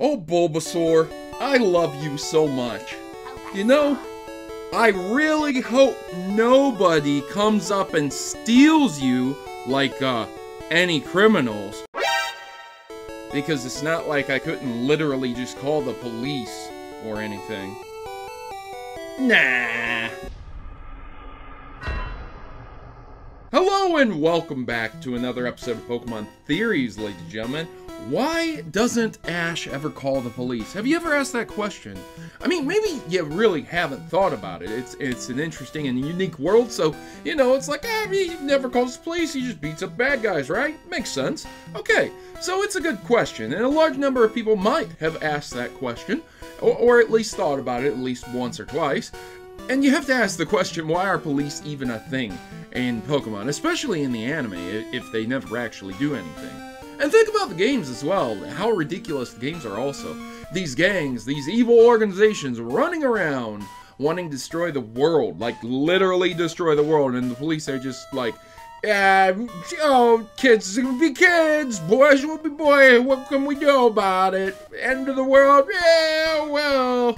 Oh, Bulbasaur, I love you so much. You know, I really hope nobody comes up and steals you like, any criminals. Because it's not like I couldn't literally just call the police or anything. Nah. Hello and welcome back to another episode of Pokemon Theories, ladies and gentlemen. Why doesn't Ash ever call the police? Have you ever asked that question? I mean, maybe you really haven't thought about it. It's an interesting and unique world, so, you know, it's like, he never calls the police, he just beats up bad guys, right? Makes sense. Okay, so it's a good question, and a large number of people might have asked that question, or at least thought about it at least once or twice. And you have to ask the question, why are police even a thing in Pokemon, especially in the anime, if they never actually do anything? And think about the games as well, how ridiculous the games are also. These gangs, these evil organizations running around wanting to destroy the world, like literally destroy the world, and the police are just like, oh, kids will be kids, boys will be boys, what can we do about it? End of the world, yeah, well.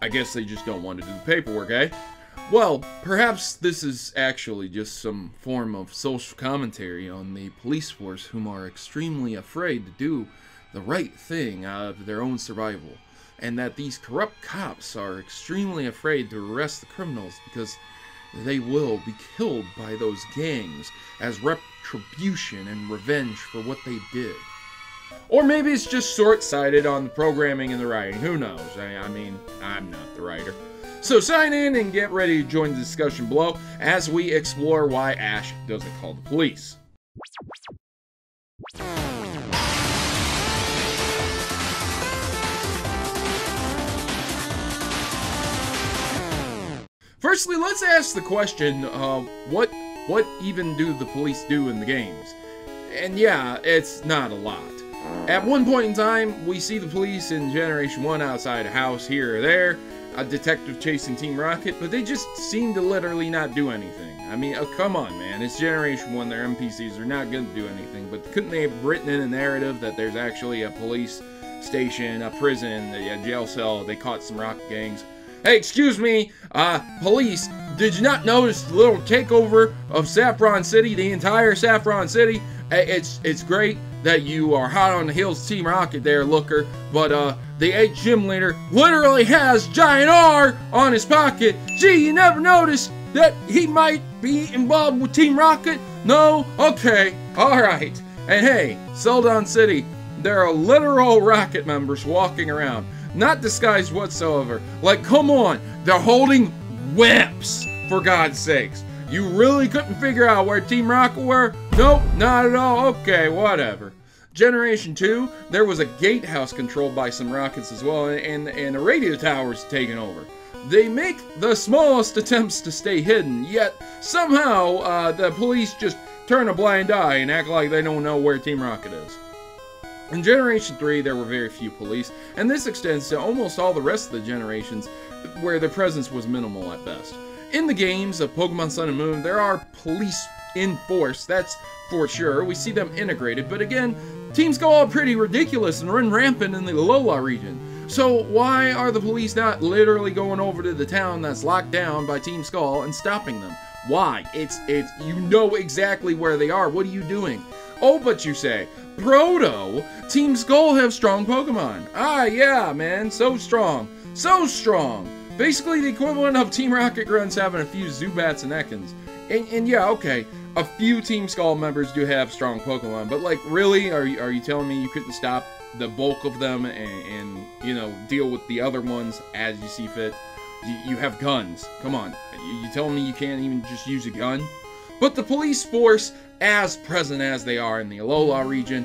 I guess they just don't want to do the paperwork, eh? Well, perhaps this is actually just some form of social commentary on the police force whom are extremely afraid to do the right thing out of their own survival, and that these corrupt cops are extremely afraid to arrest the criminals because they will be killed by those gangs as retribution and revenge for what they did. Or maybe it's just short-sighted on the programming and the writing, who knows? I mean, I'm not the writer. So sign in and get ready to join the discussion below as we explore why Ash doesn't call the police. Firstly, let's ask the question of what even do the police do in the games? And yeah, it's not a lot. At one point in time, we see the police in Generation 1 outside a house here or there, a detective chasing Team Rocket, but they just seem to literally not do anything. I mean, oh, come on, man. It's Generation 1, their NPCs are not going to do anything, but couldn't they have written in a narrative that there's actually a police station, a prison, a jail cell, they caught some rock gangs? Hey, excuse me, police, did you not notice the little takeover of Saffron City, the entire Saffron City? It's great that you are hot on the heels of Team Rocket there, Looker, but the 8th gym leader literally has giant R on his pocket. Gee, you never noticed that he might be involved with Team Rocket? No? Okay, alright. And hey, Celadon City, there are literal Rocket members walking around, not disguised whatsoever. Like, come on, they're holding whips, for God's sakes. You really couldn't figure out where Team Rocket were? Nope, not at all. Okay, whatever. Generation 2, there was a gatehouse controlled by some rockets as well, and the radio tower's taken over. They make the smallest attempts to stay hidden, yet somehow the police just turn a blind eye and act like they don't know where Team Rocket is. In Generation 3, there were very few police, and this extends to almost all the rest of the generations where their presence was minimal at best. In the games of Pokemon Sun and Moon, there are police in force, that's for sure. We see them integrated, but again, teams go all pretty ridiculous and run rampant in the Alola region. So why are the police not literally going over to the town that's locked down by Team Skull and stopping them? Why? It's you know exactly where they are. What are you doing? Oh, but you say, Proto, Team Skull have strong Pokemon. Ah, yeah, man, so strong. So strong. Basically the equivalent of Team Rocket Grunts having a few Zubats and Ekans. And yeah, okay, a few Team Skull members do have strong Pokemon, but like, really? Are you telling me you couldn't stop the bulk of them and you know, deal with the other ones as you see fit? You have guns. Come on. You telling me you can't even just use a gun? But the police force, as present as they are in the Alola region,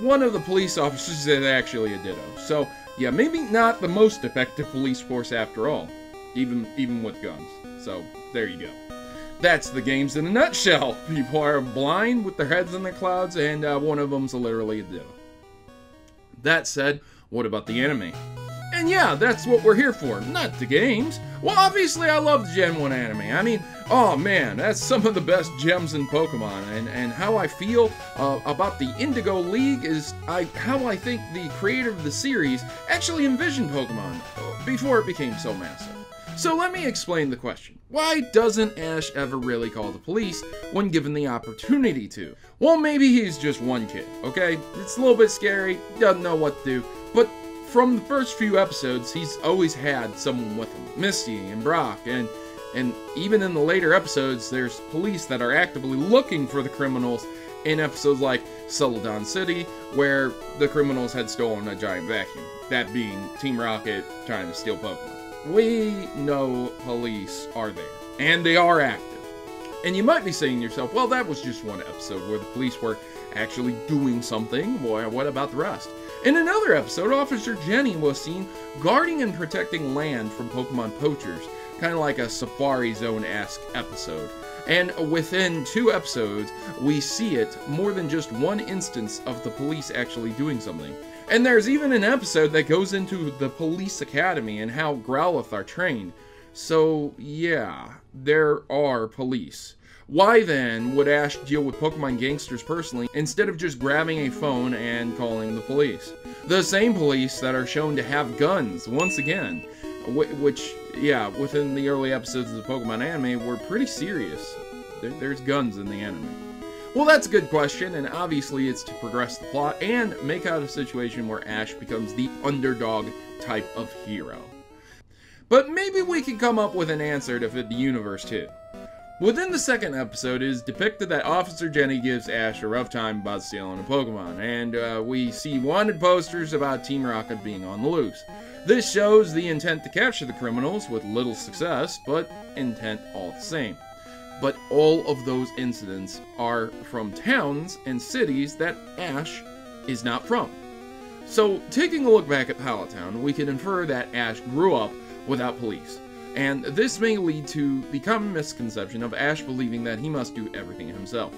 one of the police officers is actually a ditto. So, yeah, maybe not the most effective police force after all, even with guns. So, there you go. That's the games in a nutshell. People are blind with their heads in the clouds, and one of them's literally a ditto. That said, what about the anime? And yeah, that's what we're here for, not the games. Well, obviously I love Gen 1 anime. I mean, oh man, that's some of the best gems in Pokemon. And how I feel about the Indigo League is how I think the creator of the series actually envisioned Pokemon before it became so massive. So let me explain the question. Why doesn't Ash ever really call the police when given the opportunity to? Well, maybe he's just one kid, okay? It's a little bit scary, doesn't know what to do, but from the first few episodes, he's always had someone with him. Misty and Brock, and even in the later episodes, there's police that are actively looking for the criminals in episodes like Celadon City, where the criminals had stolen a giant vacuum, that being Team Rocket trying to steal Pokemon. We know police are there, and they are active. And you might be saying to yourself, well, that was just one episode where the police were actually doing something. Boy, what about the rest? In another episode, Officer Jenny was seen guarding and protecting land from Pokemon poachers, kind of like a Safari Zone-esque episode. And within two episodes, we see it more than just one instance of the police actually doing something. And there's even an episode that goes into the police academy and how Growlithe are trained. So, yeah, there are police. Why then would Ash deal with Pokemon gangsters personally instead of just grabbing a phone and calling the police? The same police that are shown to have guns, once again, which, yeah, within the early episodes of the Pokemon anime were pretty serious. There's guns in the anime. Well, that's a good question, and obviously it's to progress the plot and make out a situation where Ash becomes the underdog type of hero. But maybe we can come up with an answer to fit the universe too. Within the second episode, it is depicted that Officer Jenny gives Ash a rough time about stealing a Pokemon, and we see wanted posters about Team Rocket being on the loose. This shows the intent to capture the criminals with little success, but intent all the same. But all of those incidents are from towns and cities that Ash is not from. So, taking a look back at Pallet Town, we can infer that Ash grew up without police. And this may lead to the common misconception of Ash believing that he must do everything himself.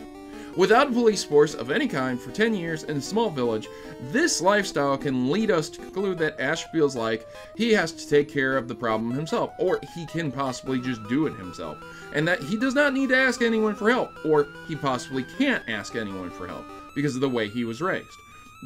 Without a police force of any kind for 10 years in a small village, this lifestyle can lead us to conclude that Ash feels like he has to take care of the problem himself, or he can possibly just do it himself, and that he does not need to ask anyone for help, or he possibly can't ask anyone for help because of the way he was raised.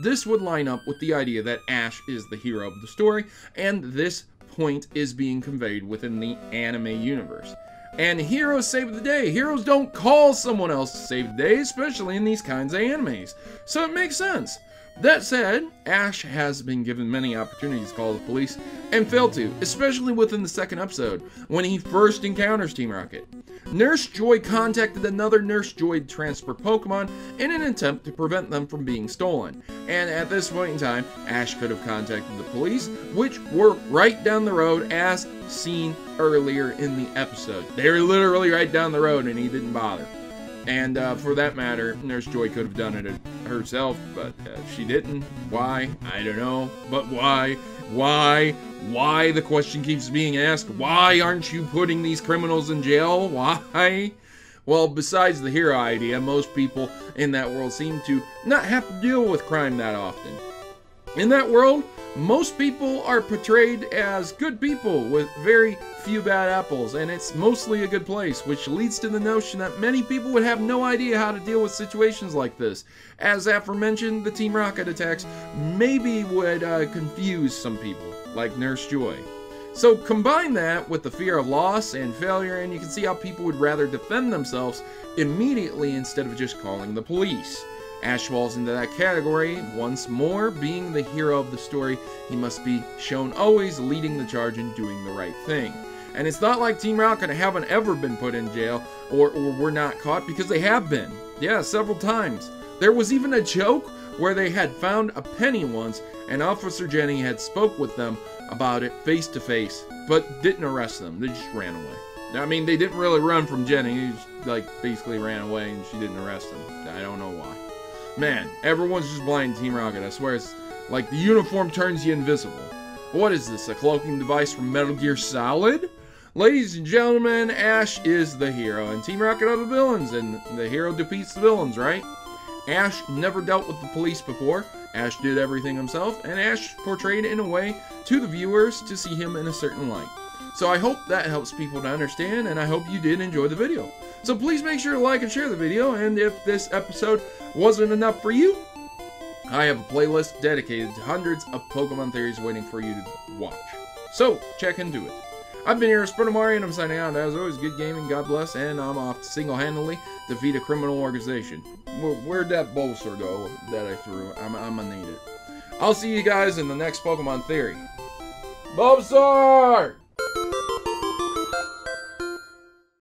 This would line up with the idea that Ash is the hero of the story, and this point is being conveyed within the anime universe. And heroes save the day. Heroes don't call someone else to save the day, especially in these kinds of animes. So it makes sense. That said, Ash has been given many opportunities to call the police and failed to, especially within the second episode, when he first encounters Team Rocket. Nurse Joy contacted another Nurse Joy to transfer Pokemon in an attempt to prevent them from being stolen. And at this point in time, Ash could have contacted the police, which were right down the road as seen earlier in the episode. They were literally right down the road and he didn't bother. And for that matter, Nurse Joy could have done it herself, but she didn't. Why? I don't know. But why? Why? Why? The question keeps being asked. Why aren't you putting these criminals in jail? Why? Well, besides the hero idea, most people in that world seem to not have to deal with crime that often. In that world, most people are portrayed as good people with very few bad apples, and it's mostly a good place, which leads to the notion that many people would have no idea how to deal with situations like this. As aforementioned, the Team Rocket attacks maybe would confuse some people, like Nurse Joy. So combine that with the fear of loss and failure, and you can see how people would rather defend themselves immediately instead of just calling the police. Ash falls into that category, once more, being the hero of the story. He must be shown always leading the charge and doing the right thing. And it's not like Team Rocket haven't ever been put in jail, or were not caught, because they have been. Yeah, several times. There was even a joke where they had found a penny once, and Officer Jenny had spoke with them about it face to face, but didn't arrest them. They just ran away. I mean, they didn't really run from Jenny. They just, like, basically ran away, and she didn't arrest them. I don't know why. Man, everyone's just blind to Team Rocket. I swear it's like the uniform turns you invisible. What is this, a cloaking device from Metal Gear Solid? Ladies and gentlemen, Ash is the hero, and Team Rocket are the villains, and the hero defeats the villains, right? Ash never dealt with the police before, Ash did everything himself, and Ash portrayed in a way to the viewers to see him in a certain light. So I hope that helps people to understand, and I hope you did enjoy the video. So please make sure to like and share the video, and if this episode wasn't enough for you, I have a playlist dedicated to hundreds of Pokemon theories waiting for you to watch. So, check into it. I've been here as Protomario, and I'm signing out. As always, good gaming, God bless, and I'm off to single-handedly defeat a criminal organization. Where'd that Bulbasaur go that I threw? I'm gonna need it. I'll see you guys in the next Pokemon theory. Bulbasaur!